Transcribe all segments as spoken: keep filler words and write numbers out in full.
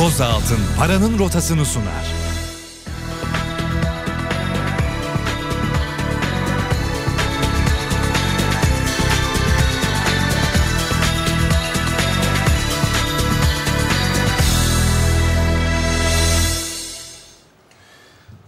Koz Altın Paranın Rotasını sunar.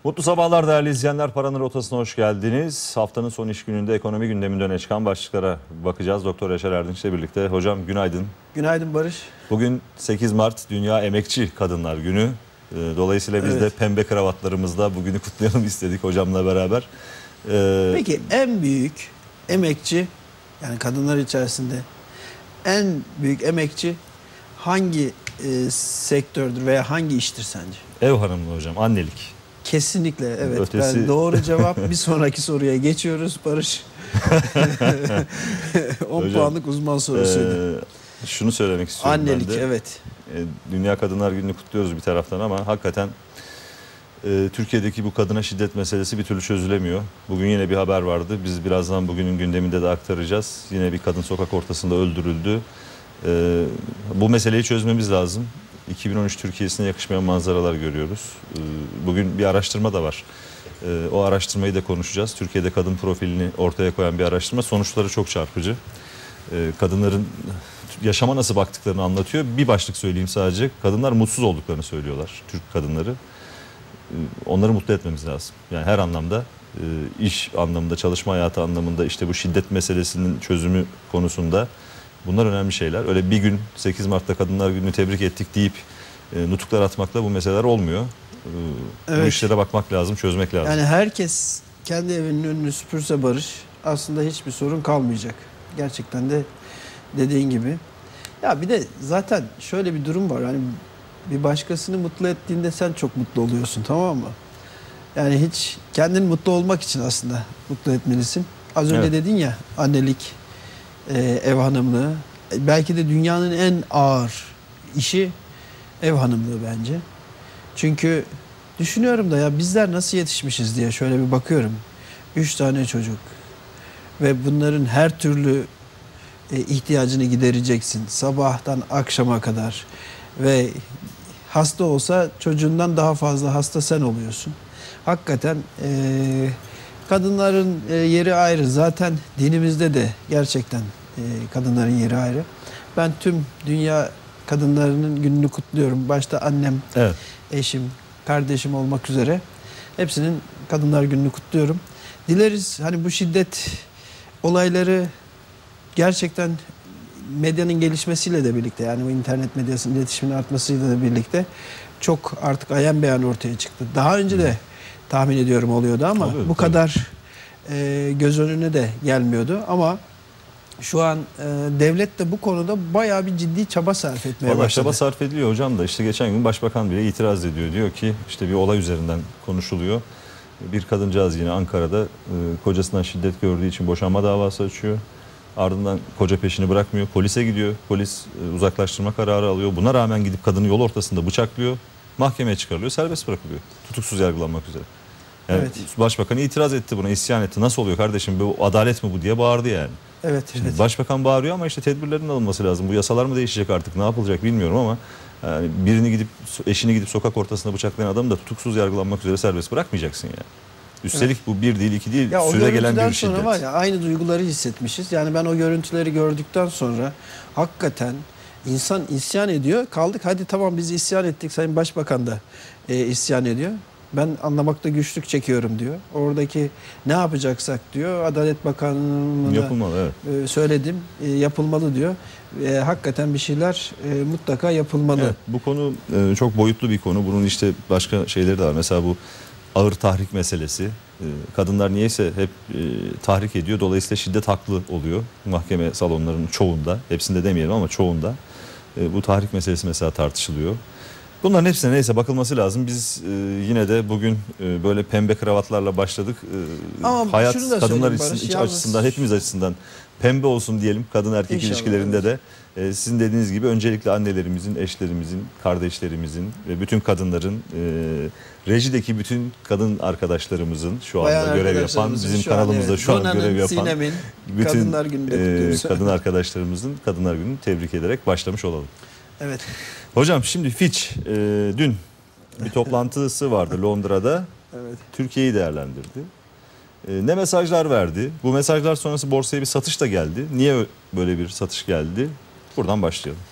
Mutlu sabahlar değerli izleyenler. Paranın Rotası'na hoş geldiniz. Haftanın son iş gününde ekonomi gündeminde öne çıkan başlıklara bakacağız. Doktor Yaşar Erdinç ile birlikte. Hocam günaydın. Günaydın Barış. Bugün sekiz Mart Dünya Emekçi Kadınlar Günü. Dolayısıyla biz evet. de pembe kravatlarımızla bugünü kutlayalım istedik hocamla beraber. Ee... Peki en büyük emekçi, yani kadınlar içerisinde en büyük emekçi hangi e, sektördür veya hangi iştir sence? Ev hanımlığı hocam, annelik. Kesinlikle evet. Ötesi... Ben doğru cevap. Bir sonraki soruya geçiyoruz Barış. on hocam, puanlık uzman sorusuydu. E, şunu söylemek istiyorum. Annelik ben de. evet. E, Dünya Kadınlar Günü'nü kutluyoruz bir taraftan ama hakikaten e, Türkiye'deki bu kadına şiddet meselesi bir türlü çözülemiyor. Bugün yine bir haber vardı. Biz birazdan bugünün gündeminde de aktaracağız. Yine bir kadın sokak ortasında öldürüldü. E, bu meseleyi çözmemiz lazım. iki bin on üç Türkiye'sine yakışmayan manzaralar görüyoruz. Bugün bir araştırma da var. O araştırmayı da konuşacağız. Türkiye'de kadın profilini ortaya koyan bir araştırma. Sonuçları çok çarpıcı. Kadınların yaşama nasıl baktıklarını anlatıyor. Bir başlık söyleyeyim sadece. Kadınlar mutsuz olduklarını söylüyorlar. Türk kadınları. Onları mutlu etmemiz lazım. Yani her anlamda, iş anlamında, çalışma hayatı anlamında, işte bu şiddet meselesinin çözümü konusunda. Bunlar önemli şeyler. Öyle bir gün sekiz Mart'ta Kadınlar Günü'nü tebrik ettik deyip e, nutuklar atmakla bu meseleler olmuyor. E, evet. Bu işlere bakmak lazım, çözmek lazım. Yani herkes kendi evinin önünü süpürse Barış, aslında hiçbir sorun kalmayacak. Gerçekten de dediğin gibi. Ya bir de zaten şöyle bir durum var. Hani bir başkasını mutlu ettiğinde sen çok mutlu oluyorsun, tamam mı? Yani hiç kendin mutlu olmak için aslında mutlu etmelisin. Az önce evet. dedin ya, annelik. Ee, ev hanımlığı. Belki de dünyanın en ağır işi ev hanımlığı bence. Çünkü düşünüyorum da ya bizler nasıl yetişmişiz diye şöyle bir bakıyorum. Üç tane çocuk ve bunların her türlü e, ihtiyacını gidereceksin. Sabahtan akşama kadar ve hasta olsa çocuğundan daha fazla hasta sen oluyorsun. Hakikaten e, kadınların yeri ayrı. Zaten dinimizde de gerçekten kadınların yeri ayrı. Ben tüm dünya kadınlarının gününü kutluyorum. Başta annem, evet. eşim, kardeşim olmak üzere. Hepsinin kadınlar gününü kutluyorum. Dileriz hani bu şiddet olayları gerçekten medyanın gelişmesiyle de birlikte, yani bu internet medyasının iletişiminin artmasıyla da birlikte çok artık ayan beyan ortaya çıktı. Daha önce de tahmin ediyorum oluyordu ama tabii, bu tabii. kadar e, göz önüne de gelmiyordu. Ama şu an e, devlet de bu konuda bayağı bir ciddi çaba sarf etmeye Vallahi başladı. Çaba sarf ediliyor hocam da işte geçen gün başbakan bile itiraz ediyor. Diyor ki işte bir olay üzerinden konuşuluyor. Bir kadıncağız yine Ankara'da e, kocasından şiddet gördüğü için boşanma davası açıyor. Ardından koca peşini bırakmıyor. Polise gidiyor. Polis e, uzaklaştırma kararı alıyor. Buna rağmen gidip kadını yol ortasında bıçaklıyor. Mahkemeye çıkarılıyor. Serbest bırakılıyor. Tutuksuz yargılanmak üzere. Yani evet. Başbakan itiraz etti buna, isyan etti. Nasıl oluyor kardeşim, bu adalet mi bu diye bağırdı yani. Evet, evet. Başbakan bağırıyor ama işte tedbirlerin alınması lazım. Bu yasalar mı değişecek artık, ne yapılacak bilmiyorum ama yani birini gidip, eşini gidip sokak ortasında bıçaklayan adamı da tutuksuz yargılanmak üzere serbest bırakmayacaksın yani. Üstelik evet. bu bir değil iki değil ya, süre gelen bir şiddet. Sonra var ya, aynı duyguları hissetmişiz. Yani ben o görüntüleri gördükten sonra hakikaten insan isyan ediyor. Kaldık hadi tamam biz isyan ettik, Sayın Başbakan da e, isyan ediyor. Ben anlamakta güçlük çekiyorum diyor. Oradaki ne yapacaksak diyor. Adalet Bakanlığı'na yapılmalı, evet. söyledim. Yapılmalı diyor. E, hakikaten bir şeyler e, mutlaka yapılmalı. Evet, bu konu e, çok boyutlu bir konu. Bunun işte başka şeyleri de var. Mesela bu ağır tahrik meselesi. E, kadınlar niyeyse hep e, tahrik ediyor. Dolayısıyla şiddet haklı oluyor. Mahkeme salonlarının çoğunda. Hepsinde demeyelim ama çoğunda. E, bu tahrik meselesi mesela tartışılıyor. Bunların hepsine neyse bakılması lazım. Biz e, yine de bugün e, böyle pembe kravatlarla başladık. E, ama hayat kadınlar için, iç açısından, hepimiz açısından pembe olsun diyelim. Kadın erkek İnşallah ilişkilerinde evet. de e, sizin dediğiniz gibi öncelikle annelerimizin, eşlerimizin, kardeşlerimizin ve bütün kadınların, e, rejideki bütün kadın arkadaşlarımızın şu anda Bayan görev yapan, bizim şu kanalımızda an, şu an görev yapan Sinem'in, bütün kadınlar, e, kadın arkadaşlarımızın Kadınlar Günü'nü tebrik ederek başlamış olalım. Evet. Hocam şimdi Fitch e, dün bir toplantısı vardı Londra'da. Evet. Türkiye'yi değerlendirdi. E, ne mesajlar verdi? Bu mesajlar sonrası borsaya bir satış da geldi. Niye böyle bir satış geldi? Buradan başlayalım.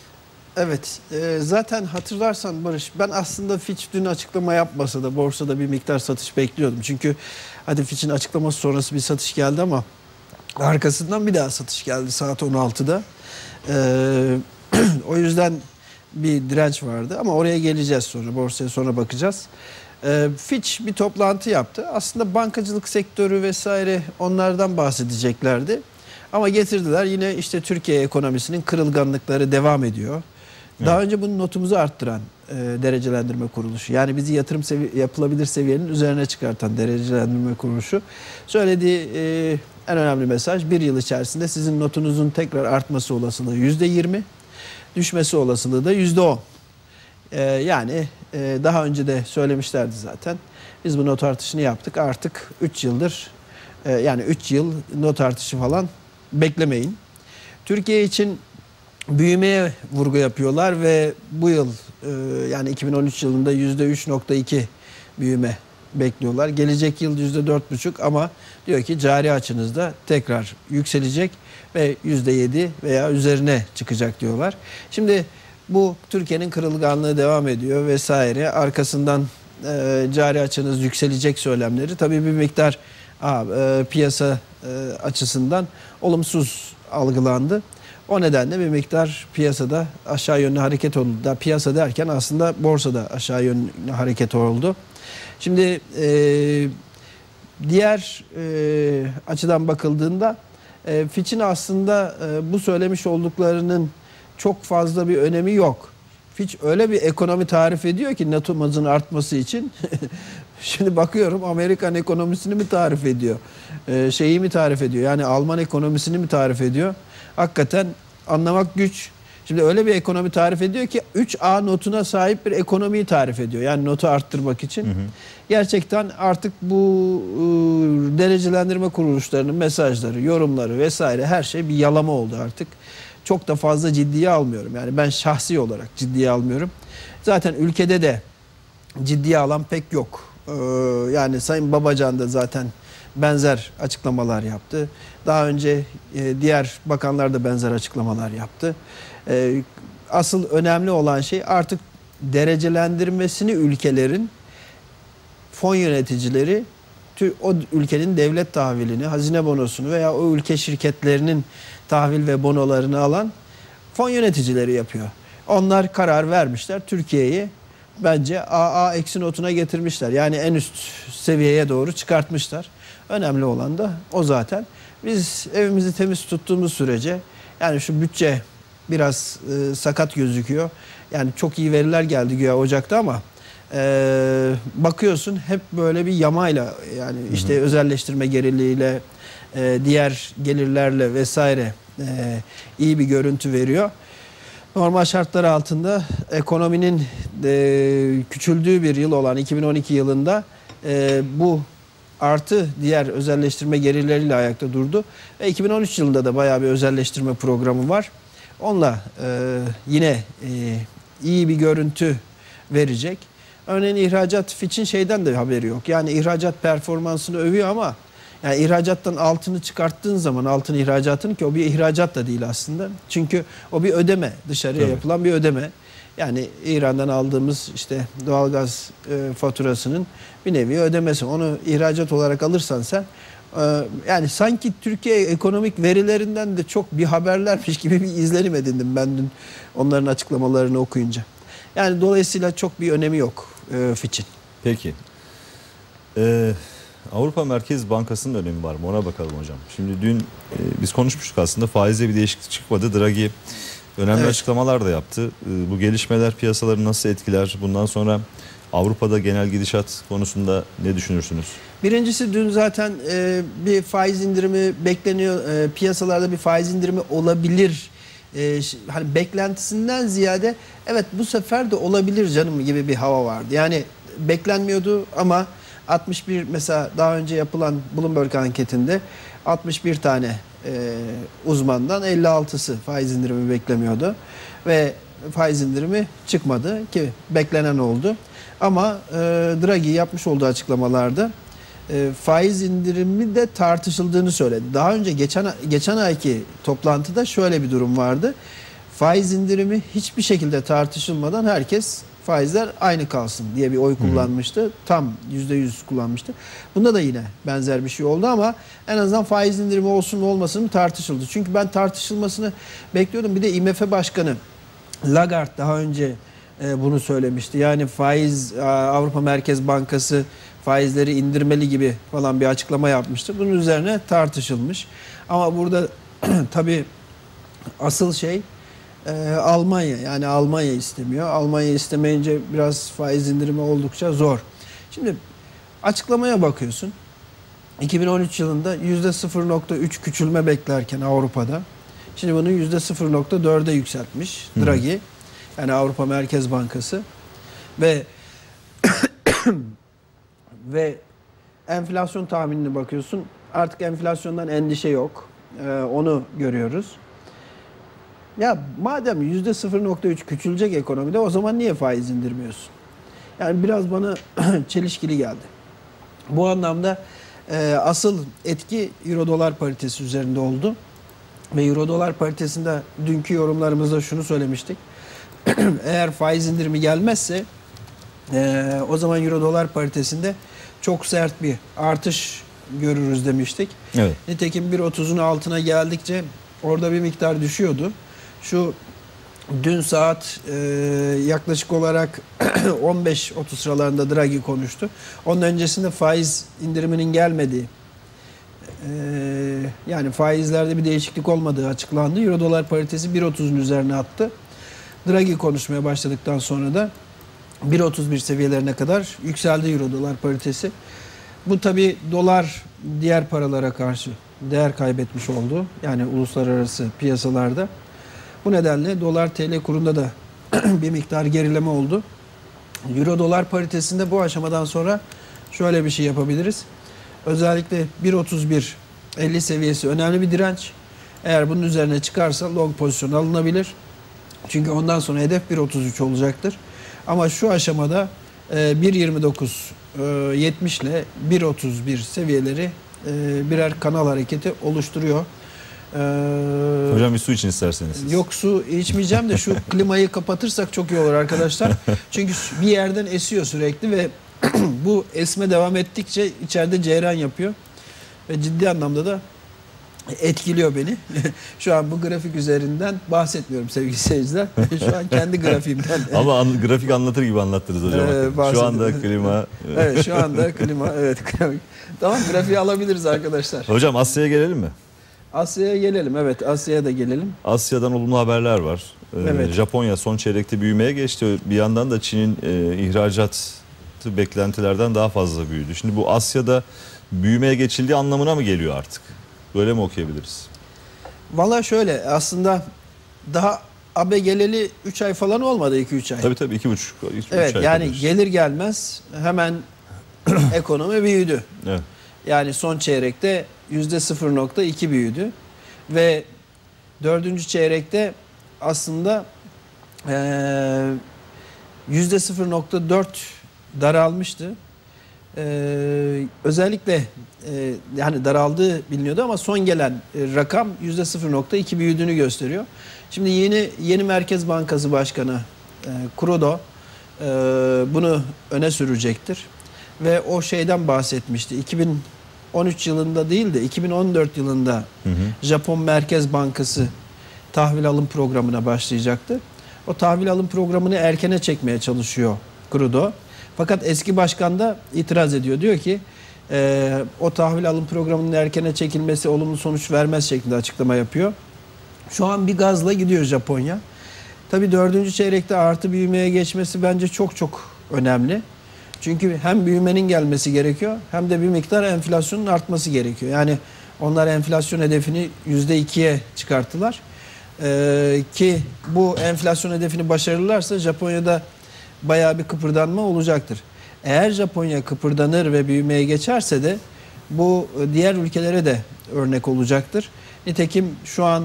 Evet, e, zaten hatırlarsan Barış, ben aslında Fitch dün açıklama yapmasa da borsada bir miktar satış bekliyordum. Çünkü hadi Fitch'in açıklaması sonrası bir satış geldi ama arkasından bir daha satış geldi saat on altıda. E, o yüzden bir direnç vardı ama oraya geleceğiz sonra, borsaya sonra bakacağız. E, Fitch bir toplantı yaptı. Aslında bankacılık sektörü vesaire onlardan bahsedeceklerdi. Ama getirdiler yine işte Türkiye ekonomisinin kırılganlıkları devam ediyor. Daha önce bunun notumuzu arttıran e, derecelendirme kuruluşu. Yani bizi yatırım sevi yapılabilir seviyenin üzerine çıkartan derecelendirme kuruluşu. Söylediği e, en önemli mesaj, bir yıl içerisinde sizin notunuzun tekrar artması olasılığı yüzde yirmi. Düşmesi olasılığı da yüzde on. E, yani e, daha önce de söylemişlerdi zaten. Biz bu not artışını yaptık. Artık üç yıldır e, yani üç yıl not artışı falan beklemeyin. Türkiye için büyümeye vurgu yapıyorlar ve bu yıl yani iki bin on üç yılında yüzde üç nokta iki büyüme bekliyorlar. Gelecek yıl yüzde dört buçuk ama diyor ki cari açınızda tekrar yükselecek ve yüzde yedi veya üzerine çıkacak diyorlar. Şimdi bu Türkiye'nin kırılganlığı devam ediyor vesaire. Arkasından e, cari açınız yükselecek söylemleri tabii bir miktar Aa, e, piyasa e, açısından olumsuz algılandı. O nedenle bir miktar piyasada aşağı yönlü hareket oldu. Da, piyasa derken aslında borsada aşağı yönlü hareket oldu. Şimdi e, diğer e, açıdan bakıldığında e, Fitch'in aslında e, bu söylemiş olduklarının çok fazla bir önemi yok. Fitch öyle bir ekonomi tarif ediyor ki notumuzun artması için. Şimdi bakıyorum Amerikan ekonomisini mi tarif ediyor? Ee, şeyi mi tarif ediyor? Yani Alman ekonomisini mi tarif ediyor? Hakikaten anlamak güç. Şimdi öyle bir ekonomi tarif ediyor ki üç A notuna sahip bir ekonomiyi tarif ediyor. Yani notu arttırmak için. Hı hı. Gerçekten artık bu ıı, derecelendirme kuruluşlarının mesajları, yorumları vesaire her şey bir yalama oldu artık. Çok da fazla ciddiye almıyorum. Yani ben şahsi olarak ciddiye almıyorum. Zaten ülkede de ciddiye alan pek yok. Ee, yani Sayın Babacan da zaten benzer açıklamalar yaptı. Daha önce e, diğer bakanlar da benzer açıklamalar yaptı. E, asıl önemli olan şey artık derecelendirmesini ülkelerin fon yöneticileri o ülkenin devlet tahvilini, hazine bonosunu veya o ülke şirketlerinin tahvil ve bonolarını alan fon yöneticileri yapıyor. Onlar karar vermişler, Türkiye'yi bence A A eksi notuna getirmişler. Yani en üst seviyeye doğru çıkartmışlar. Önemli olan da o zaten. Biz evimizi temiz tuttuğumuz sürece, yani şu bütçe biraz e, sakat gözüküyor. Yani çok iyi veriler geldi güya Ocak'ta ama Ee, bakıyorsun hep böyle bir yamayla, yani işte hı hı. özelleştirme geriliğiyle e, diğer gelirlerle vesaire e, iyi bir görüntü veriyor. Normal şartlar altında ekonominin e, küçüldüğü bir yıl olan iki bin on iki yılında e, bu artı diğer özelleştirme gerileriyle ayakta durdu. Ve iki bin on üç yılında da bayağı bir özelleştirme programı var. Onunla e, yine e, iyi bir görüntü verecek. Örneğin ihracat, Fitch'in şeyden de haberi yok. Yani ihracat performansını övüyor ama yani ihracattan altını çıkarttığın zaman, altın ihracatını, ki o bir ihracat da değil aslında. Çünkü o bir ödeme, dışarıya Tabii. yapılan bir ödeme. Yani İran'dan aldığımız işte doğalgaz e, faturasının bir nevi ödemesi. Onu ihracat olarak alırsan sen e, yani sanki Türkiye ekonomik verilerinden de çok bir haberlermiş gibi bir izlenim edindim ben dün onların açıklamalarını okuyunca. Yani dolayısıyla çok bir önemi yok e, Fitch'in. Peki. Ee, Avrupa Merkez Bankası'nın önemi var mı? Ona bakalım hocam. Şimdi dün e, biz konuşmuştuk aslında. Faizde bir değişiklik çıkmadı. Draghi önemli evet. açıklamalar da yaptı. E, bu gelişmeler piyasaları nasıl etkiler? Bundan sonra Avrupa'da genel gidişat konusunda ne düşünürsünüz? Birincisi dün zaten e, bir faiz indirimi bekleniyor. E, piyasalarda bir faiz indirimi olabilir. Ee, hani beklentisinden ziyade evet bu sefer de olabilir canım gibi bir hava vardı. Yani beklenmiyordu ama altmış bir mesela daha önce yapılan Bloomberg anketinde altmış bir tane e, uzmandan elli altısı faiz indirimi beklemiyordu. Ve faiz indirimi çıkmadı ki beklenen oldu. Ama e, Draghi yapmış olduğu açıklamalarda e, faiz indirimi de tartışıldığını söyledi. Daha önce geçen geçen ayki toplantıda şöyle bir durum vardı. Faiz indirimi hiçbir şekilde tartışılmadan herkes faizler aynı kalsın diye bir oy kullanmıştı. Hı. Tam yüzde yüz kullanmıştı. Bunda da yine benzer bir şey oldu ama en azından faiz indirimi olsun olmasın tartışıldı. Çünkü ben tartışılmasını bekliyordum. Bir de I M F Başkanı Lagarde daha önce bunu söylemişti. Yani faiz, Avrupa Merkez Bankası faizleri indirmeli gibi falan bir açıklama yapmıştı. Bunun üzerine tartışılmış. Ama burada tabii asıl şey Ee, Almanya, yani Almanya istemiyor. Almanya istemeyince biraz faiz indirimi oldukça zor. Şimdi açıklamaya bakıyorsun. iki bin on üç yılında yüzde sıfır nokta üç küçülme beklerken Avrupa'da, şimdi bunu yüzde sıfır nokta dört'e yükseltmiş Draghi. Hı. Yani Avrupa Merkez Bankası ve ve enflasyon tahminine bakıyorsun. Artık enflasyondan endişe yok. Ee, onu görüyoruz. Ya madem yüzde sıfır nokta üç küçülecek ekonomide, o zaman niye faiz indirmiyorsun? Yani biraz bana çelişkili geldi. Bu anlamda e, asıl etki euro-dolar paritesi üzerinde oldu. Ve euro-dolar paritesinde dünkü yorumlarımızda şunu söylemiştik. Eğer faiz indirimi gelmezse e, o zaman euro-dolar paritesinde çok sert bir artış görürüz demiştik. Evet. Nitekim bir otuz'un altına geldikçe orada bir miktar düşüyordu. Şu dün saat e, yaklaşık olarak on beş otuz sıralarında Draghi konuştu. Onun öncesinde faiz indiriminin gelmediği, e, yani faizlerde bir değişiklik olmadığı açıklandı. Euro dolar paritesi bir otuz'un üzerine attı. Draghi konuşmaya başladıktan sonra da bir otuz bir seviyelerine kadar yükseldi euro dolar paritesi. Bu tabi dolar diğer paralara karşı değer kaybetmiş oldu. Yani uluslararası piyasalarda. Bu nedenle dolar-T L kurunda da bir miktar gerileme oldu. Euro-dolar paritesinde bu aşamadan sonra şöyle bir şey yapabiliriz. Özellikle bir otuz bir elli seviyesi önemli bir direnç. Eğer bunun üzerine çıkarsa long pozisyon alınabilir. Çünkü ondan sonra hedef bir otuz üç olacaktır. Ama şu aşamada bir yirmi dokuz yetmiş ile bir otuz bir seviyeleri birer kanal hareketi oluşturuyor. Ee, Hocam bir su için isterseniz siz. Yok, su içmeyeceğim de şu klimayı kapatırsak çok iyi olur arkadaşlar. Çünkü bir yerden esiyor sürekli ve bu esme devam ettikçe içeride cereyan yapıyor. Ve ciddi anlamda da etkiliyor beni. Şu an bu grafik üzerinden bahsetmiyorum sevgili seyirciler. Şu an kendi grafiğimden. Ama an, grafik anlatır gibi anlattınız hocam. Ee, şu anda klima. Evet, şu anda klima. Evet, grafik. Tamam, grafiği alabiliriz arkadaşlar. Hocam Asya'ya gelelim mi? Asya'ya gelelim. Evet, Asya'ya da gelelim. Asya'dan olumlu haberler var. Evet. Japonya son çeyrekte büyümeye geçti. Bir yandan da Çin'in e, ihracatı beklentilerden daha fazla büyüdü. Şimdi bu Asya'da büyümeye geçildiği anlamına mı geliyor artık? Böyle mi okuyabiliriz? Valla şöyle, aslında daha Abe geleli üç ay falan olmadı, iki üç ay. Tabii tabii, iki buçuk evet, ay. Evet, yani kadar. Gelir gelmez hemen ekonomi büyüdü. Evet. Yani son çeyrekte yüzde sıfır nokta iki büyüdü ve dördüncü çeyrekte aslında e, yüzde sıfır nokta dört daralmıştı. E, özellikle e, yani daraldığı biliniyordu ama son gelen e, rakam yüzde sıfır nokta iki büyüdüğünü gösteriyor. Şimdi yeni yeni Merkez Bankası Başkanı e, Kuroda e, bunu öne sürecektir. Ve o şeyden bahsetmişti. iki bin on üç yılında değil de iki bin on dört yılında hı hı. Japon Merkez Bankası tahvil alım programına başlayacaktı. O tahvil alım programını erkene çekmeye çalışıyor Kuroda. Fakat eski başkan da itiraz ediyor. Diyor ki e, o tahvil alım programının erkene çekilmesi olumlu sonuç vermez şeklinde açıklama yapıyor. Şu an bir gazla gidiyor Japonya. Tabii dördüncü çeyrekte artı büyümeye geçmesi bence çok çok önemli. Çünkü hem büyümenin gelmesi gerekiyor hem de bir miktar enflasyonun artması gerekiyor. Yani onlar enflasyon hedefini yüzde iki'ye çıkarttılar. Ee, ki bu enflasyon hedefini başarırlarsa Japonya'da bayağı bir kıpırdanma olacaktır. Eğer Japonya kıpırdanır ve büyümeye geçerse de bu diğer ülkelere de örnek olacaktır. Nitekim şu an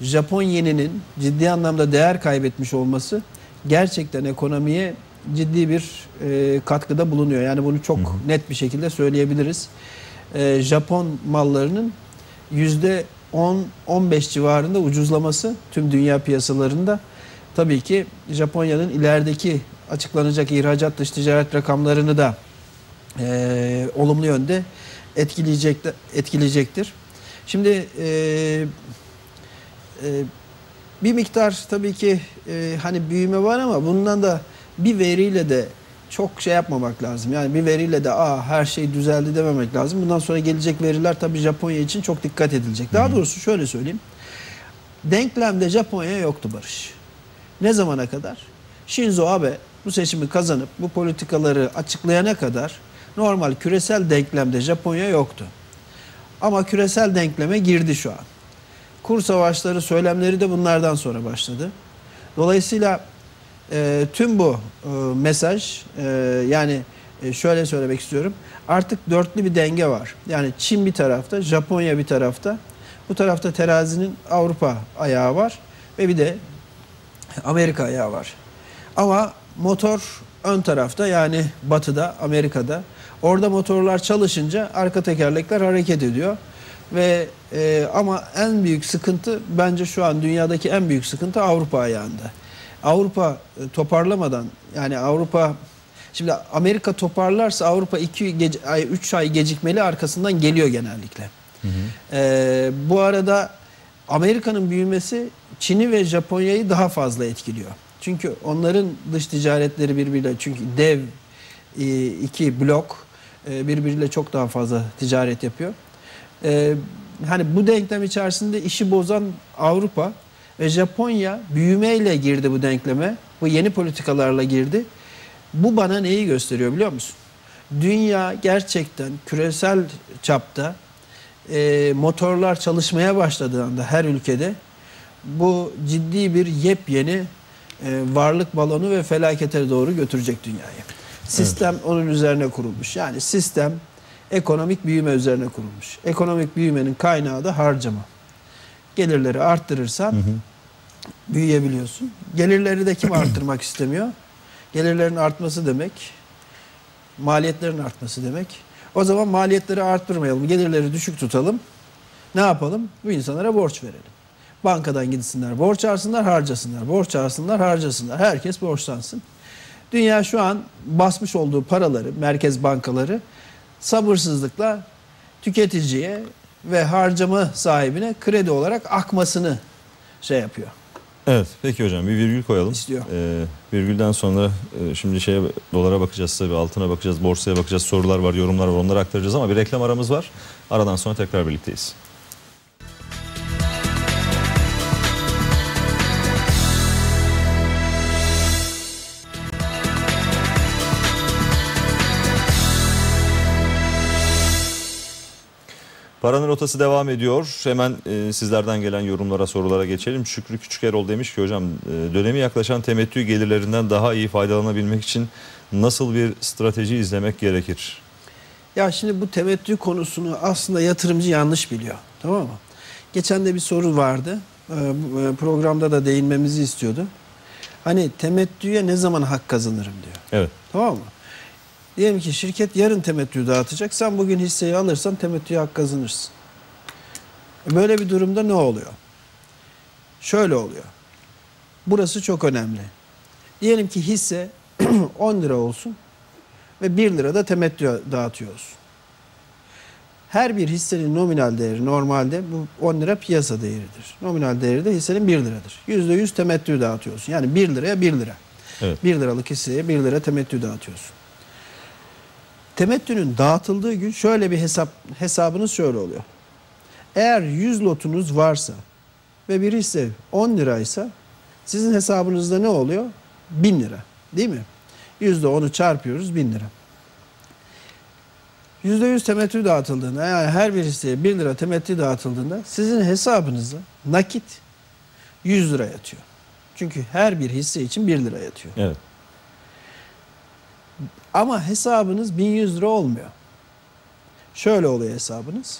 Japon yeninin ciddi anlamda değer kaybetmiş olması gerçekten ekonomiye ciddi bir e, katkıda bulunuyor. Yani bunu çok hı hı. net bir şekilde söyleyebiliriz. E, Japon mallarının yüzde on on beş civarında ucuzlaması tüm dünya piyasalarında tabii ki Japonya'nın ilerideki açıklanacak ihracat dış ticaret rakamlarını da e, olumlu yönde etkileyecek, etkileyecektir. Şimdi e, e, bir miktar tabii ki e, hani büyüme var ama bundan da bir veriyle de çok şey yapmamak lazım. Yani bir veriyle de aa her şey düzeldi dememek lazım. Bundan sonra gelecek veriler tabii Japonya için çok dikkat edilecek. Daha doğrusu şöyle söyleyeyim. Denklemde Japonya yoktu Barış. Ne zamana kadar? Shinzo Abe bu seçimi kazanıp bu politikaları açıklayana kadar normal küresel denklemde Japonya yoktu. Ama küresel denkleme girdi şu an. Kur savaşları, söylemleri de bunlardan sonra başladı. Dolayısıyla E, tüm bu e, mesaj e, yani e, şöyle söylemek istiyorum. Artık dörtlü bir denge var. Yani Çin bir tarafta, Japonya bir tarafta. Bu tarafta terazinin Avrupa ayağı var ve bir de Amerika ayağı var. Ama motor ön tarafta, yani batıda, Amerika'da. Orada motorlar çalışınca arka tekerlekler hareket ediyor. Ve e, ama en büyük sıkıntı, bence şu an dünyadaki en büyük sıkıntı Avrupa ayağında. Avrupa toparlamadan, yani Avrupa, şimdi Amerika toparlarsa Avrupa iki üç ay gecikmeli arkasından geliyor genellikle. Hı hı. Ee, bu arada Amerika'nın büyümesi Çin'i ve Japonya'yı daha fazla etkiliyor. Çünkü onların dış ticaretleri birbiriyle, çünkü dev iki blok birbiriyle çok daha fazla ticaret yapıyor. Ee, hani bu denklem içerisinde işi bozan Avrupa ve Japonya büyümeyle girdi bu denkleme. Bu yeni politikalarla girdi. Bu bana neyi gösteriyor biliyor musun? Dünya gerçekten küresel çapta e, motorlar çalışmaya başladığında her ülkede bu ciddi bir yepyeni e, varlık balonu ve felakete doğru götürecek dünyayı. Sistem evet. onun üzerine kurulmuş. Yani sistem ekonomik büyüme üzerine kurulmuş. Ekonomik büyümenin kaynağı da harcama. Gelirleri arttırırsan hı hı. büyüyebiliyorsun. Gelirleri de kim arttırmak istemiyor? Gelirlerin artması demek maliyetlerin artması demek. O zaman maliyetleri arttırmayalım, gelirleri düşük tutalım. Ne yapalım? Bu insanlara borç verelim. Bankadan gitsinler, borç alsınlar, harcasınlar. Borç alsınlar, harcasınlar. Herkes borçlansın. Dünya şu an basmış olduğu paraları, merkez bankaları sabırsızlıkla tüketiciye ve harcama sahibine kredi olarak akmasını şey yapıyor. Evet, peki hocam bir virgül koyalım. İstiyor. Ee, virgülden sonra e, şimdi şeye, dolara bakacağız tabii, altına bakacağız, borsaya bakacağız, sorular var, yorumlar var, onları aktaracağız ama bir reklam aramız var. Aradan sonra tekrar birlikteyiz. Paranın Rotası devam ediyor. Hemen e, sizlerden gelen yorumlara, sorulara geçelim. Şükrü Küçükerol demiş ki hocam e, dönemi yaklaşan temettü gelirlerinden daha iyi faydalanabilmek için nasıl bir strateji izlemek gerekir? Ya şimdi bu temettü konusunu aslında yatırımcı yanlış biliyor. Tamam mı? Geçen de bir soru vardı. E, programda da değinmemizi istiyordu. Hani temettüye ne zaman hak kazanırım diyor. Evet. Tamam mı? Diyelim ki şirket yarın temettü dağıtacak. Sen bugün hisseyi alırsan temettüye hak kazanırsın. Böyle bir durumda ne oluyor? Şöyle oluyor. Burası çok önemli. Diyelim ki hisse on lira olsun ve bir lira da temettü dağıtıyoruz. Her bir hissenin nominal değeri normalde bu on lira piyasa değeridir. Nominal değeri de hissenin bir liradır. yüzde yüz temettü dağıtıyorsun. Yani bir liraya bir lira. Evet. bir liralık hisseye bir lira temettü dağıtıyorsun. Temettünün dağıtıldığı gün şöyle bir hesap, hesabınız şöyle oluyor. Eğer yüz lotunuz varsa ve bir hisse on liraysa sizin hesabınızda ne oluyor? bin lira değil mi? yüzde onu çarpıyoruz, bin lira. yüzde yüz temettü dağıtıldığında, yani her bir hisseye bir lira temettü dağıtıldığında sizin hesabınızda nakit yüz lira yatıyor. Çünkü her bir hisse için bir lira yatıyor. Evet. Ama hesabınız bin yüz lira olmuyor. Şöyle oluyor hesabınız.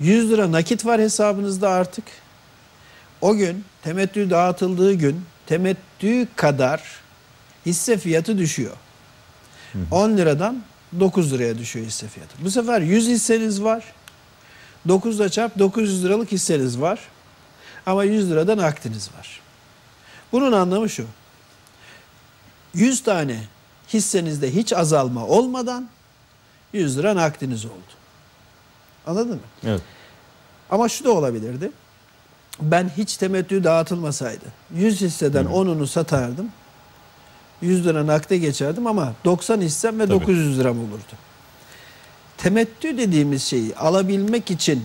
yüz lira nakit var hesabınızda artık. O gün temettü dağıtıldığı gün temettü kadar hisse fiyatı düşüyor. Hı hı. on liradan dokuz liraya düşüyor hisse fiyatı. Bu sefer yüz hisseniz var. dokuzla çarp dokuz yüz liralık hisseniz var. Ama yüz liradan akdiniz var. Bunun anlamı şu. yüz tane hissenizde hiç azalma olmadan yüz lira nakdiniz oldu. Anladın mı? Evet. Ama şu da olabilirdi. Ben hiç temettü dağıtılmasaydı yüz hisseden evet. onunu satardım. yüz lira nakde geçerdim ama doksan hissem ve tabii. dokuz yüz liram olurdu. Temettü dediğimiz şeyi alabilmek için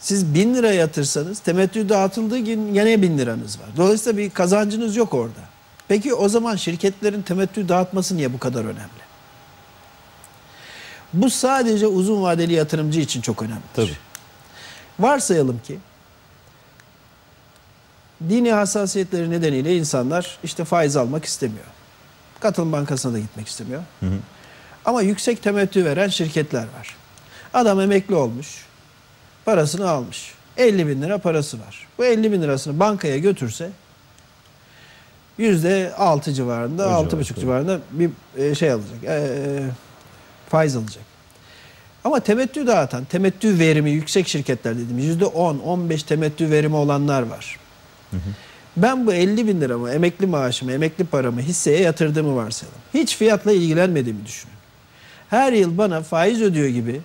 siz bin lira yatırsanız temettü dağıtıldığı gün yine bin liranız var. Dolayısıyla bir kazancınız yok orada. Peki o zaman şirketlerin temettü dağıtması niye bu kadar önemli? Bu sadece uzun vadeli yatırımcı için çok önemlidir. Tabii. Varsayalım ki dini hassasiyetleri nedeniyle insanlar işte faiz almak istemiyor. Katılım bankasına da gitmek istemiyor. Hı hı. Ama yüksek temettü veren şirketler var. Adam emekli olmuş, parasını almış. elli bin lira parası var. Bu elli bin lirasını bankaya götürse yüzde altı civarında, altı buçuk civarında bir şey alacak, ee, faiz alacak. Ama temettü dağıtan, temettü verimi yüksek şirketler dediğimiz yüzde on on beş temettü verimi olanlar var. Hı hı. Ben bu elli bin liramı, emekli maaşımı, emekli paramı hisseye yatırdığımı varsayalım. Hiç fiyatla ilgilenmediğimi düşünün. Her yıl bana faiz ödüyor gibi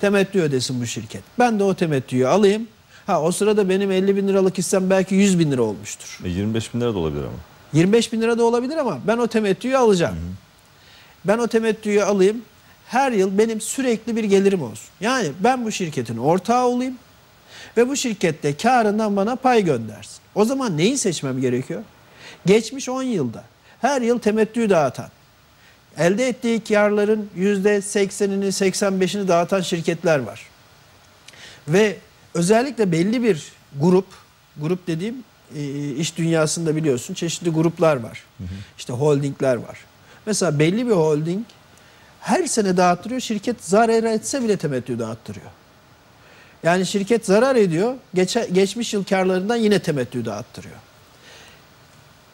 temettü ödesin bu şirket. Ben de o temettüyü alayım. Ha, o sırada benim elli bin liralık hissem belki yüz bin lira olmuştur. E, yirmi beş bin lira da olabilir ama. yirmi beş bin lira da olabilir ama ben o temettüyü alacağım. Hı hı. Ben o temettüyü alayım. Her yıl benim sürekli bir gelirim olsun. Yani ben bu şirketin ortağı olayım ve bu şirkette karından bana pay göndersin. O zaman neyi seçmem gerekiyor? Geçmiş on yılda her yıl temettü dağıtan, elde ettiği karların yüzde seksenini seksen beşini dağıtan şirketler var. Ve özellikle belli bir grup, grup dediğim iş dünyasında biliyorsun çeşitli gruplar var. Hı hı. İşte holdingler var. Mesela belli bir holding her sene dağıttırıyor. Şirket zarar etse bile temettü dağıttırıyor. Yani şirket zarar ediyor. Geçe, geçmiş yıl karlarından yine temettü dağıttırıyor.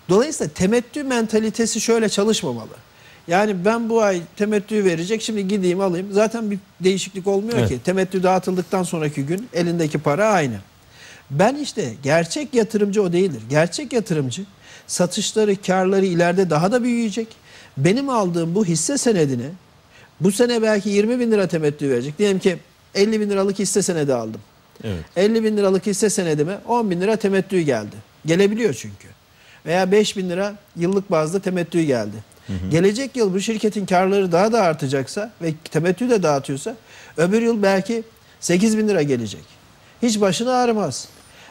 Dolayısıyla temettü mentalitesi şöyle çalışmamalı. Yani ben bu ay temettü verecek, şimdi gideyim alayım. Zaten bir değişiklik olmuyor evet. ki. Temettü dağıtıldıktan sonraki gün elindeki para aynı. Ben işte gerçek yatırımcı o değildir. Gerçek yatırımcı satışları, karları ileride daha da büyüyecek. Benim aldığım bu hisse senedini bu sene belki yirmi bin lira temettü verecek. Diyelim ki elli bin liralık hisse senedi aldım. Evet. elli bin liralık hisse senedime on bin lira temettü geldi. Gelebiliyor çünkü. Veya beş bin lira yıllık bazda temettü geldi. Hı hı. Gelecek yıl bu şirketin karları daha da artacaksa ve temettü de dağıtıyorsa öbür yıl belki sekiz bin lira gelecek. Hiç başını ağrımaz.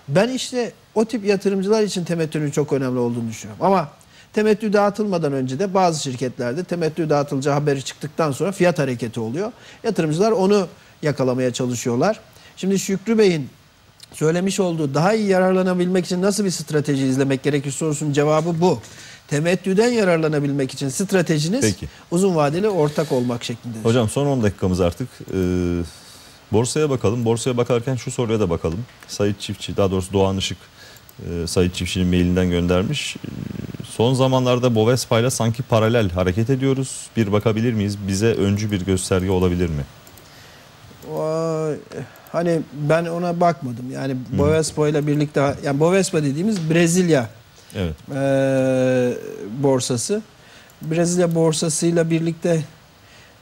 Ben işte o tip yatırımcılar için temettünün çok önemli olduğunu düşünüyorum. Ama temettü dağıtılmadan önce de bazı şirketlerde temettü dağıtılacağı haberi çıktıktan sonra fiyat hareketi oluyor. Yatırımcılar onu yakalamaya çalışıyorlar. Şimdi Şükrü Bey'in söylemiş olduğu daha iyi yararlanabilmek için nasıl bir strateji izlemek gerekir sorusunun cevabı bu. Temettüden yararlanabilmek için stratejiniz peki. uzun vadeli ortak olmak şeklinde. Hocam son on dakikamız artık. Ee, borsaya bakalım. Borsaya bakarken şu soruya da bakalım. Sait Çiftçi, daha doğrusu Doğan Işık e, Sait Çiftçi'nin mailinden göndermiş. E, son zamanlarda Bovespa ile sanki paralel hareket ediyoruz. Bir bakabilir miyiz? Bize öncü bir gösterge olabilir mi? Vay, hani ben ona bakmadım. Yani hmm. Bovespa ile birlikte, yani Bovespa dediğimiz Brezilya evet. Ee, borsası. Brezilya borsasıyla birlikte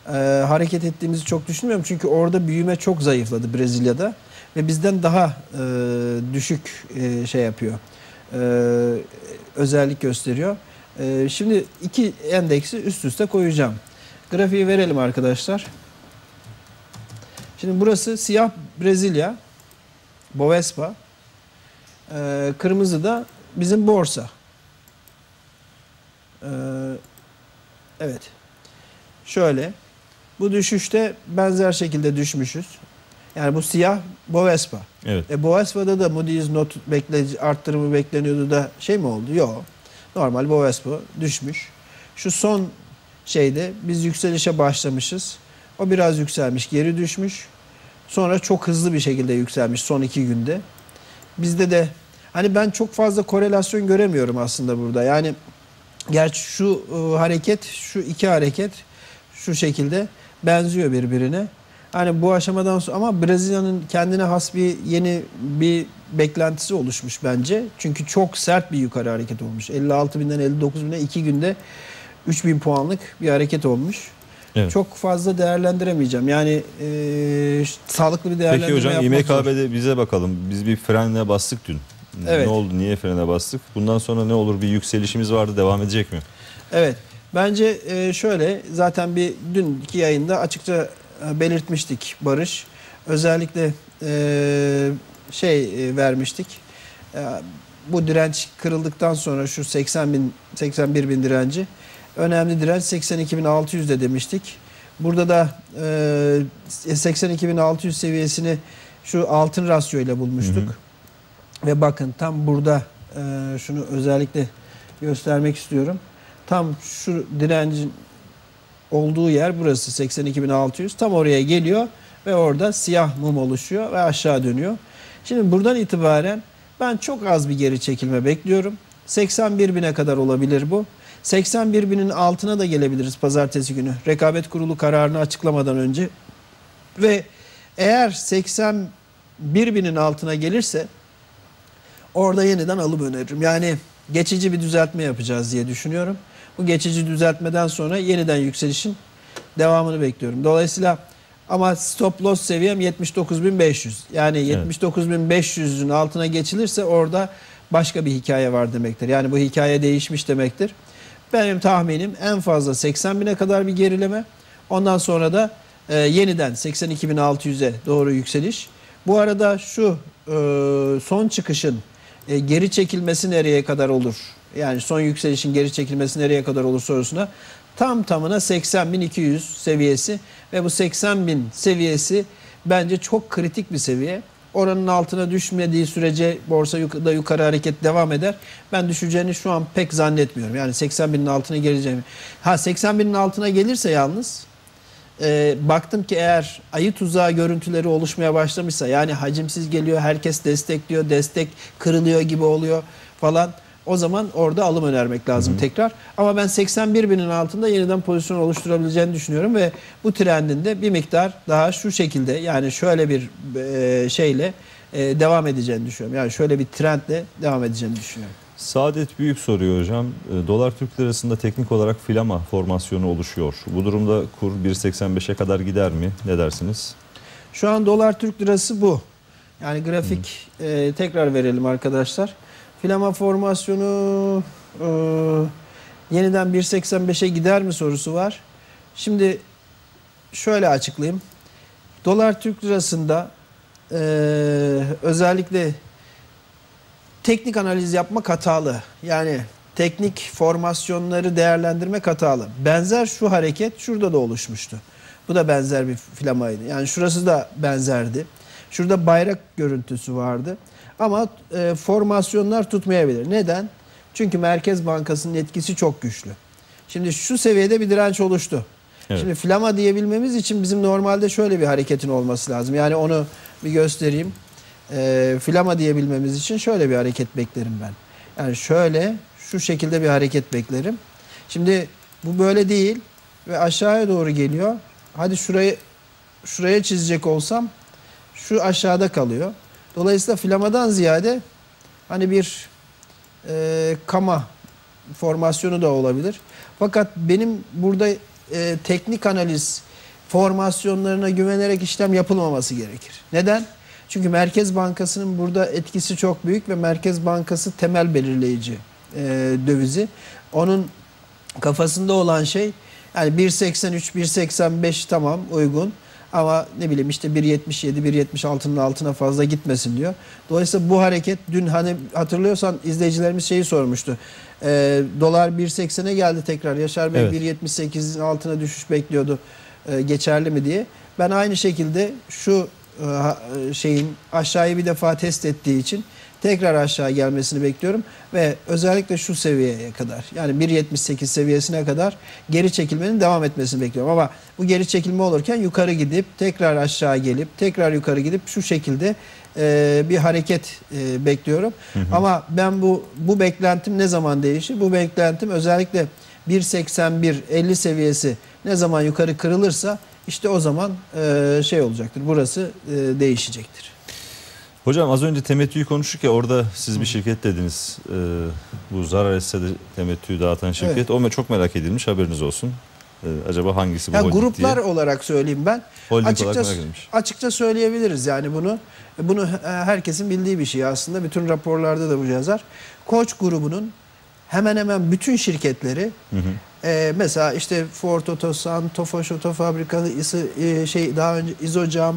e, hareket ettiğimizi çok düşünmüyorum. Çünkü orada büyüme çok zayıfladı Brezilya'da. Ve bizden daha e, düşük e, şey yapıyor. E, özellik gösteriyor. E, şimdi iki endeksi üst üste koyacağım. Grafiği verelim arkadaşlar. Şimdi burası siyah Brezilya, Bovespa. E, kırmızı da bizim borsa. Ee, evet. Şöyle. Bu düşüşte benzer şekilde düşmüşüz. Yani bu siyah Bovespa. Evet. E, Bovespa'da da Moody's not bekle, arttırımı bekleniyordu da şey mi oldu? Yok. Normal Bovespa düşmüş. Şu son şeyde biz yükselişe başlamışız. O biraz yükselmiş, geri düşmüş. Sonra çok hızlı bir şekilde yükselmiş son iki günde. bizde de hani ben çok fazla korelasyon göremiyorum aslında burada. Yani gerçi şu e, hareket, şu iki hareket şu şekilde benziyor birbirine. Hani bu aşamadan sonra ama Brezilya'nın kendine has bir yeni bir beklentisi oluşmuş bence. Çünkü çok sert bir yukarı hareket olmuş. elli altı binden elli dokuz bine iki günde üç bin puanlık bir hareket olmuş. Evet. Çok fazla değerlendiremeyeceğim. Yani e, sağlıklı bir değerlendirme yapmak. Peki hocam, İ M K B'de bize bakalım. Biz bir frenle bastık dün. Evet. Ne oldu? Niye frene bastık? Bundan sonra ne olur? Bir yükselişimiz vardı. Devam edecek mi? Evet. Bence e, şöyle. Zaten bir dünkü yayında açıkça belirtmiştik Barış. Özellikle e, şey e, vermiştik. E, bu direnç kırıldıktan sonra şu seksen bin, seksen bir bin direnci. Önemli direnç seksen iki bin altı yüz'de demiştik. Burada da e, seksen iki bin altı yüz seviyesini şu altın rasyo ile bulmuştuk. Hı hı. Ve bakın tam burada e, şunu özellikle göstermek istiyorum. Tam şu direncin olduğu yer burası seksen iki bin altı yüz. Tam oraya geliyor ve orada siyah mum oluşuyor ve aşağı dönüyor. Şimdi buradan itibaren ben çok az bir geri çekilme bekliyorum. seksen bir bine kadar olabilir bu. seksen bir binin altına da gelebiliriz pazartesi günü. Rekabet Kurulu kararını açıklamadan önce. Ve eğer seksen bir binin altına gelirse orada yeniden alım öneririm. Yani geçici bir düzeltme yapacağız diye düşünüyorum. Bu geçici düzeltmeden sonra yeniden yükselişin devamını bekliyorum. Dolayısıyla ama stop loss seviyem yetmiş dokuz bin beş yüz. Yani evet. yetmiş dokuz bin beş yüz'ün altına geçilirse orada başka bir hikaye var demektir. Yani bu hikaye değişmiş demektir. Benim tahminim en fazla seksen bine kadar bir gerileme. Ondan sonra da e, yeniden seksen iki bin altı yüz'e doğru yükseliş. Bu arada şu e, son çıkışın e, geri çekilmesi nereye kadar olur? Yani son yükselişin geri çekilmesi nereye kadar olur sorusuna tam tamına seksen bin iki yüz seviyesi ve bu seksen bin seviyesi bence çok kritik bir seviye. Oranın altına düşmediği sürece borsa yukarıda yukarı hareket devam eder. Ben düşeceğini şu an pek zannetmiyorum. Yani seksen binin altına geleceğimi. Ha seksen binin altına gelirse yalnız e, baktım ki eğer ayı tuzağı görüntüleri oluşmaya başlamışsa yani hacimsiz geliyor, herkes destekliyor, destek kırılıyor gibi oluyor falan. O zaman orada alım önermek lazım Hı-hı. tekrar. Ama ben seksen bir binin altında yeniden pozisyon oluşturabileceğini düşünüyorum ve bu trendin de bir miktar daha şu şekilde yani şöyle bir e, şeyle e, devam edeceğini düşünüyorum. Yani şöyle bir trendle devam edeceğini düşünüyorum. Saadet Büyük soruyor hocam. Dolar Türk Lirası'nda teknik olarak filama formasyonu oluşuyor. Bu durumda kur bir seksen beş'e kadar gider mi? Ne dersiniz? Şu an Dolar Türk Lirası bu. Yani grafik e, tekrar verelim arkadaşlar. Filama formasyonu e, yeniden bir seksen beş'e gider mi sorusu var. Şimdi şöyle açıklayayım. Dolar Türk Lirası'nda e, özellikle teknik analiz yapmak hatalı. Yani teknik formasyonları değerlendirmek hatalı. Benzer şu hareket şurada da oluşmuştu. Bu da benzer bir filamaydı. Yani şurası da benzerdi. Şurada bayrak görüntüsü vardı. Ama e, formasyonlar tutmayabilir. Neden? Çünkü Merkez Bankası'nın etkisi çok güçlü. Şimdi şu seviyede bir direnç oluştu. Evet. Şimdi flama diyebilmemiz için bizim normalde şöyle bir hareketin olması lazım. Yani onu bir göstereyim. E, flama diyebilmemiz için şöyle bir hareket beklerim ben. Yani şöyle şu şekilde bir hareket beklerim. Şimdi bu böyle değil ve aşağıya doğru geliyor. Hadi şurayı şuraya çizecek olsam şu aşağıda kalıyor. Dolayısıyla flamadan ziyade hani bir e, kama formasyonu da olabilir. Fakat benim burada e, teknik analiz formasyonlarına güvenerek işlem yapılmaması gerekir. Neden? Çünkü Merkez Bankası'nın burada etkisi çok büyük ve Merkez Bankası temel belirleyici e, dövizi. Onun kafasında olan şey yani bir seksen üç, bir seksen beş tamam uygun. Ama ne bileyim işte bir yetmiş yedi, bir yetmiş altının altına fazla gitmesin diyor. Dolayısıyla bu hareket dün hani hatırlıyorsan izleyicilerimiz şeyi sormuştu. E, dolar bir seksene geldi tekrar. Yaşar Bey evet. bir yetmiş sekiz'in altına düşüş bekliyordu. E, geçerli mi diye. Ben aynı şekilde şu şeyin aşağıyı bir defa test ettiği için tekrar aşağı gelmesini bekliyorum ve özellikle şu seviyeye kadar, yani bir yetmiş sekiz seviyesine kadar geri çekilmenin devam etmesini bekliyorum. Ama bu geri çekilme olurken yukarı gidip tekrar aşağı gelip tekrar yukarı gidip şu şekilde e, bir hareket e, bekliyorum. Hı hı. Ama ben bu bu beklentim ne zaman değişir? Bu beklentim özellikle bir seksen bir elli seviyesi ne zaman yukarı kırılırsa işte o zaman e, şey olacaktır. Burası e, değişecektir. Hocam az önce temettüyü konuştuk ya, orada siz bir şirket dediniz. Ee, bu zarar etse de temettüyü dağıtan şirket. Evet. O çok merak edilmiş, haberiniz olsun. Ee, acaba hangisi bu ya, holding gruplar diye olarak söyleyeyim ben. Holding açıkça, açıkça söyleyebiliriz yani bunu. Bunu herkesin bildiği bir şey aslında. Bütün raporlarda da bu yazar. Koç grubunun hemen hemen bütün şirketleri, hı hı. E, mesela işte Ford Otosan, Tofaş otofabrikası, e, şey daha önce İzocam,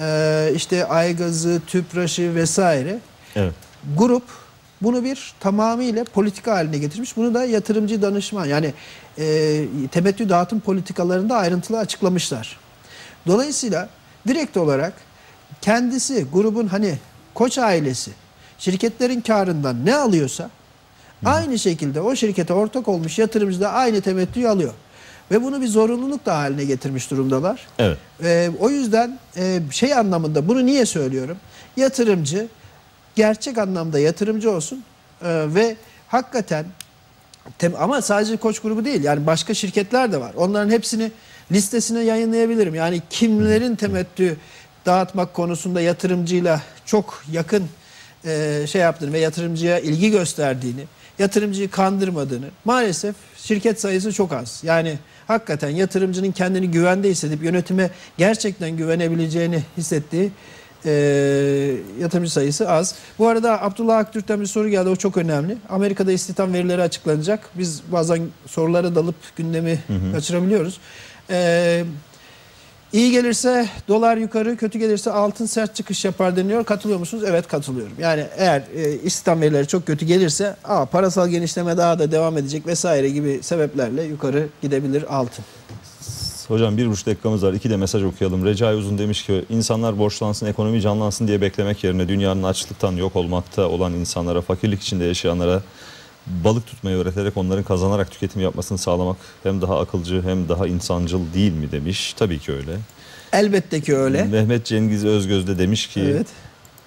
Ee, işte Aygaz'ı, Tüpraş'ı vesaire. Evet. Grup bunu bir tamamıyla politika haline getirmiş. Bunu da yatırımcı danışman, yani e, temettü dağıtım politikalarında ayrıntılı açıklamışlar. Dolayısıyla direkt olarak kendisi grubun, hani Koç ailesi şirketlerin karından ne alıyorsa, hı, aynı şekilde o şirkete ortak olmuş yatırımcı da aynı temettüyü alıyor. Ve bunu bir zorunluluk da haline getirmiş durumdalar. Evet. Ee, o yüzden e, şey anlamında bunu niye söylüyorum? Yatırımcı gerçek anlamda yatırımcı olsun e, ve hakikaten tem ama sadece Koç grubu değil, yani başka şirketler de var. Onların hepsini listesine yayınlayabilirim. Yani kimlerin temettü dağıtmak konusunda yatırımcıyla çok yakın e, şey yaptığını ve yatırımcıya ilgi gösterdiğini, yatırımcıyı kandırmadığını. Maalesef şirket sayısı çok az. Yani hakikaten yatırımcının kendini güvende hissedip yönetime gerçekten güvenebileceğini hissettiği e, yatırımcı sayısı az. Bu arada Abdullah Aktürk'ten bir soru geldi. O çok önemli. Amerika'da istihdam verileri açıklanacak. Biz bazen sorulara dalıp gündemi, hı hı, kaçırabiliyoruz. E, iyi gelirse dolar yukarı, kötü gelirse altın sert çıkış yapar deniyor. Katılıyor musunuz? Evet, katılıyorum. Yani eğer e, istihdam verileri çok kötü gelirse aa, parasal genişleme daha da devam edecek vesaire gibi sebeplerle yukarı gidebilir altın. Hocam bir buçuk dakikamız var. İki de mesaj okuyalım. Recai Uzun demiş ki insanlar borçlansın, ekonomi canlansın diye beklemek yerine dünyanın açlıktan yok olmakta olan insanlara, fakirlik içinde yaşayanlara balık tutmayı öğreterek onların kazanarak tüketim yapmasını sağlamak hem daha akılcı hem daha insancıl değil mi demiş. Tabii ki öyle. Elbette ki öyle. Mehmet Cengiz Özgöz de demiş ki, evet,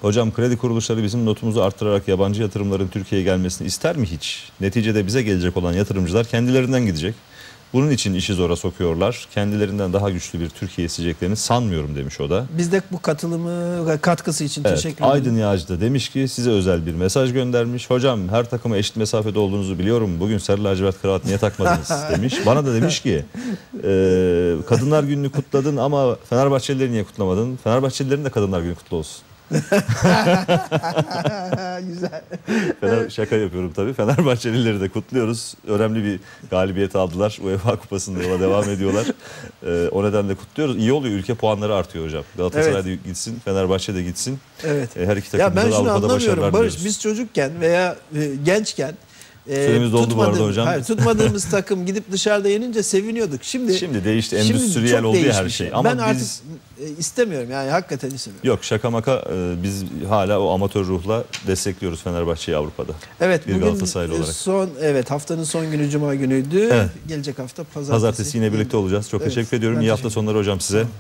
hocam kredi kuruluşları bizim notumuzu arttırarak yabancı yatırımların Türkiye'ye gelmesini ister mi hiç? Neticede bize gelecek olan yatırımcılar kendilerinden gidecek. Bunun için işi zora sokuyorlar. Kendilerinden daha güçlü bir Türkiye isteyeceklerini sanmıyorum demiş o da. Biz de bu katılımı ve katkısı için, evet, teşekkür ederim. Aydın Yağcı da demiş ki size özel bir mesaj göndermiş. Hocam her takıma eşit mesafede olduğunuzu biliyorum. Bugün sarı lacivert kravat niye takmadınız demiş. Bana da demiş ki e, Kadınlar Günü'nü kutladın ama Fenerbahçelileri niye kutlamadın? Fenerbahçelilerin de Kadınlar Günü kutlu olsun. Güzel. Fener, şaka yapıyorum tabii. Fenerbahçelileri de kutluyoruz. Önemli bir galibiyet aldılar. UEFA Kupası'nda yola devam ediyorlar. Ee, o nedenle kutluyoruz. İyi oluyor. Ülke puanları artıyor hocam. Galatasaray'da, evet, gitsin, Fenerbahçe'de gitsin. Evet. Ee, her iki takımda da Avrupa'da başarılar Barış, biz çocukken veya e, gençken Süremiz doldu bu arada hocam. Hayır, tutmadığımız takım gidip dışarıda yenince seviniyorduk. Şimdi şimdi değişti. Endüstriyel oldu ya her şey. Ama ben artık biz istemiyorum yani, hakikaten istemiyorum. Yok şaka maka, biz hala o amatör ruhla destekliyoruz Fenerbahçe'yi Avrupa'da. Evet, bir bugün Galatasaraylı olarak. Son, evet, haftanın son günü cuma günüydü. Evet. Gelecek hafta pazartesi. Pazartesi yine birlikte olacağız. Çok, evet, teşekkür ediyorum. İyi hafta sonları hocam size. Tamam.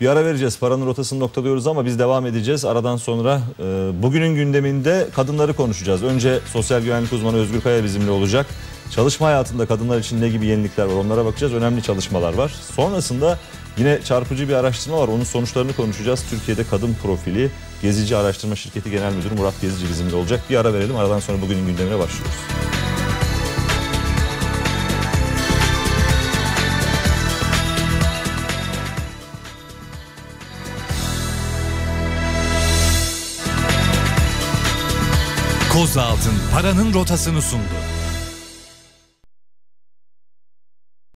Bir ara vereceğiz. Paranın rotasını noktalıyoruz ama biz devam edeceğiz. Aradan sonra e, bugünün gündeminde kadınları konuşacağız. Önce sosyal güvenlik uzmanı Özgür Kaya bizimle olacak. Çalışma hayatında kadınlar için ne gibi yenilikler var, onlara bakacağız. Önemli çalışmalar var. Sonrasında yine çarpıcı bir araştırma var. Onun sonuçlarını konuşacağız. Türkiye'de kadın profili Gezici Araştırma Şirketi Genel Müdürü Murat Gezici bizimle olacak. Bir ara verelim. Aradan sonra bugünün gündemine başlıyoruz. Koz Altın Paranın Rotası'nı sundu.